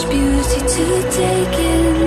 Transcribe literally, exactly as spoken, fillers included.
much beauty to take in.